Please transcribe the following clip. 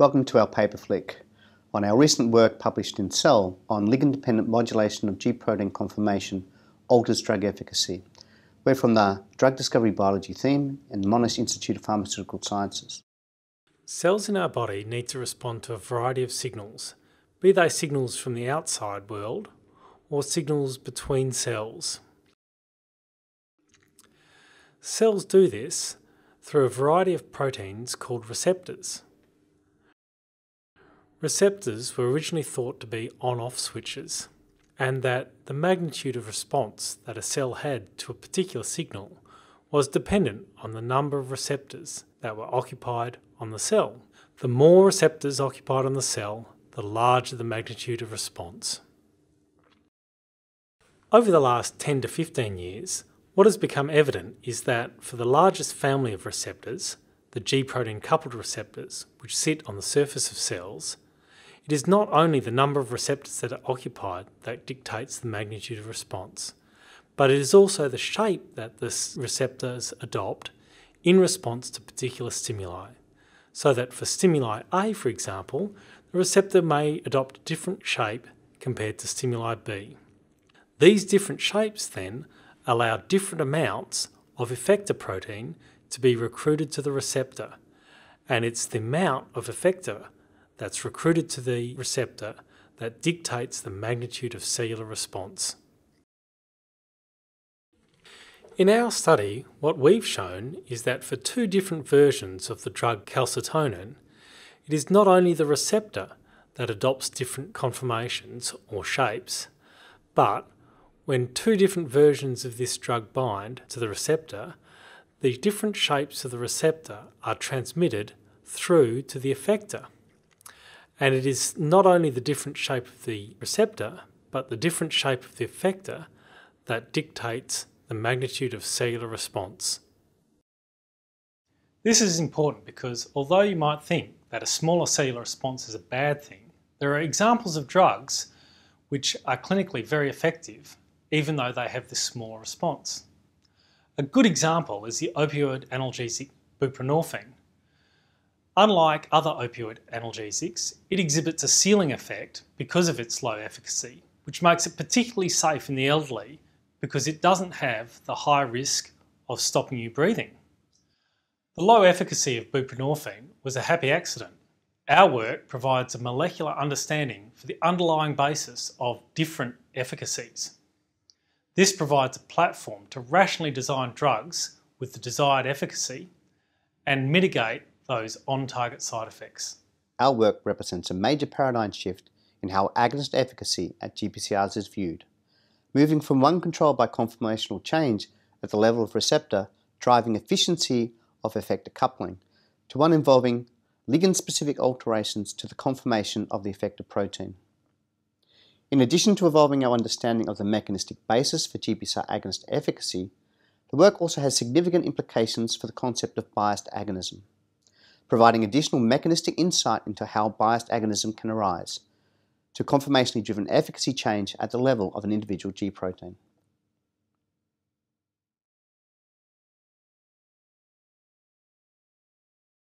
Welcome to our paper flick on our recent work published in Cell on ligand-dependent modulation of G-protein conformation alters drug efficacy. We're from the Drug Discovery Biology theme in the Monash Institute of Pharmaceutical Sciences. Cells in our body need to respond to a variety of signals, be they signals from the outside world or signals between cells. Cells do this through a variety of proteins called receptors. Receptors were originally thought to be on-off switches, and that the magnitude of response that a cell had to a particular signal was dependent on the number of receptors that were occupied on the cell. The more receptors occupied on the cell, the larger the magnitude of response. Over the last 10 to 15 years, what has become evident is that for the largest family of receptors, the G-protein-coupled receptors, which sit on the surface of cells, it is not only the number of receptors that are occupied that dictates the magnitude of response, but it is also the shape that the receptors adopt in response to particular stimuli, so that for stimuli A, for example, the receptor may adopt a different shape compared to stimuli B. These different shapes then allow different amounts of effector protein to be recruited to the receptor, and it's the amount of effector that's recruited to the receptor that dictates the magnitude of cellular response. In our study, what we've shown is that for two different versions of the drug calcitonin, it is not only the receptor that adopts different conformations or shapes, but when two different versions of this drug bind to the receptor, the different shapes of the receptor are transmitted through to the effector. And it is not only the different shape of the receptor, but the different shape of the effector that dictates the magnitude of cellular response. This is important because although you might think that a smaller cellular response is a bad thing, there are examples of drugs which are clinically very effective, even though they have this smaller response. A good example is the opioid analgesic buprenorphine. Unlike other opioid analgesics, it exhibits a ceiling effect because of its low efficacy, which makes it particularly safe in the elderly because it doesn't have the high risk of stopping you breathing. The low efficacy of buprenorphine was a happy accident. Our work provides a molecular understanding for the underlying basis of different efficacies. This provides a platform to rationally design drugs with the desired efficacy and mitigate those on-target side effects. Our work represents a major paradigm shift in how agonist efficacy at GPCRs is viewed, moving from one controlled by conformational change at the level of receptor driving efficiency of effector coupling to one involving ligand-specific alterations to the conformation of the effector protein. In addition to evolving our understanding of the mechanistic basis for GPCR agonist efficacy, the work also has significant implications for the concept of biased agonism, providing additional mechanistic insight into how biased agonism can arise to conformationally driven efficacy change at the level of an individual G protein.